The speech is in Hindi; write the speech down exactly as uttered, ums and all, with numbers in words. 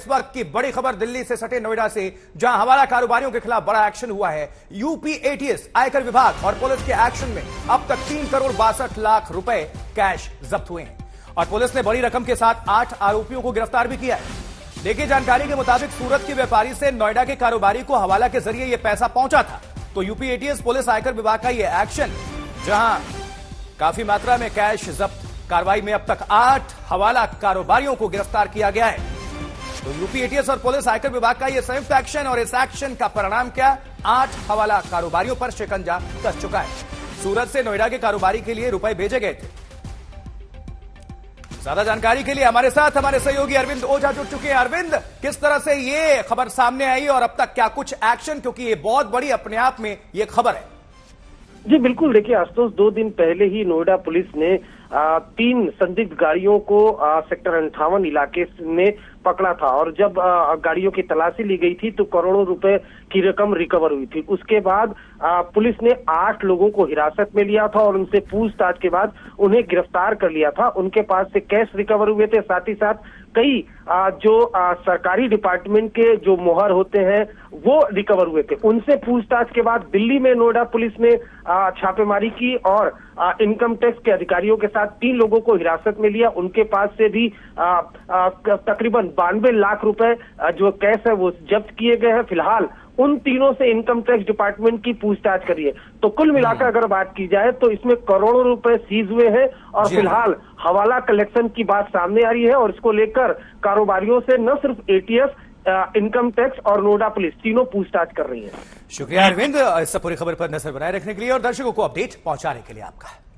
इस वक्त की बड़ी खबर दिल्ली से सटे नोएडा से, जहां हवाला कारोबारियों के खिलाफ बड़ा एक्शन हुआ है। यूपी एटीएस, आयकर विभाग और पुलिस के एक्शन में अब तक तीन करोड़ बासठ लाख रुपए कैश जब्त हुए हैं और पुलिस ने बड़ी रकम के साथ आठ आरोपियों को गिरफ्तार भी किया है। देखिए, जानकारी के मुताबिक सूरत के व्यापारी से नोएडा के कारोबारी को हवाला के जरिए यह पैसा पहुंचा था। तो यूपी एटीएस, पुलिस, आयकर विभाग का यह एक्शन, जहां काफी मात्रा में कैश जब्त। कार्रवाई में अब तक आठ हवाला कारोबारियों को गिरफ्तार किया गया है। तो यूपी एटीएस और पुलिस, आयकर विभाग का यह संयुक्त एक्शन, और इस एक्शन का परिणाम क्या? आठ हवाला कारोबारियों पर शिकंजा कस चुका है। सूरत से नोएडा के कारोबारी के लिए रुपए भेजे गए थे। ज्यादा जानकारी के लिए हमारे साथ हमारे सहयोगी अरविंद ओझा जुड़ चुके हैं। अरविंद, किस तरह से ये खबर सामने आई और अब तक क्या कुछ एक्शन, क्योंकि ये बहुत बड़ी अपने आप में ये खबर है। जी बिल्कुल, देखिए आशुतोष, दो दिन पहले ही नोएडा पुलिस ने आ, तीन संदिग्ध गाड़ियों को आ, सेक्टर अंठावन इलाके में पकड़ा था और जब आ, गाड़ियों की तलाशी ली गई थी तो करोड़ों रुपए की रकम रिकवर हुई थी। उसके बाद आ, पुलिस ने आठ लोगों को हिरासत में लिया था और उनसे पूछताछ के बाद उन्हें गिरफ्तार कर लिया था। उनके पास से कैश रिकवर हुए थे, साथ ही साथ कई आ, जो आ, सरकारी डिपार्टमेंट के जो मोहर होते हैं वो रिकवर हुए थे। उनसे पूछताछ के बाद दिल्ली में नोएडा पुलिस ने आ, छापेमारी की और आ, इनकम टैक्स के अधिकारियों के साथ तीन लोगों को हिरासत में लिया। उनके पास से भी आ, आ, तकरीबन बानवे लाख रुपए जो कैश है वो जब्त किए गए हैं। फिलहाल उन तीनों से इनकम टैक्स डिपार्टमेंट की पूछताछ करी है। तो कुल मिलाकर अगर बात की जाए तो इसमें करोड़ों रुपए सीज हुए हैं और फिलहाल हवाला कलेक्शन की बात सामने आ रही है और इसको लेकर कारोबारियों से न सिर्फ एटीएस, इनकम टैक्स और नोएडा पुलिस तीनों पूछताछ कर रही है। शुक्रिया अरविंद, इस पूरी खबर पर नजर बनाए रखने के लिए और दर्शकों को अपडेट पहुंचाने के लिए आपका।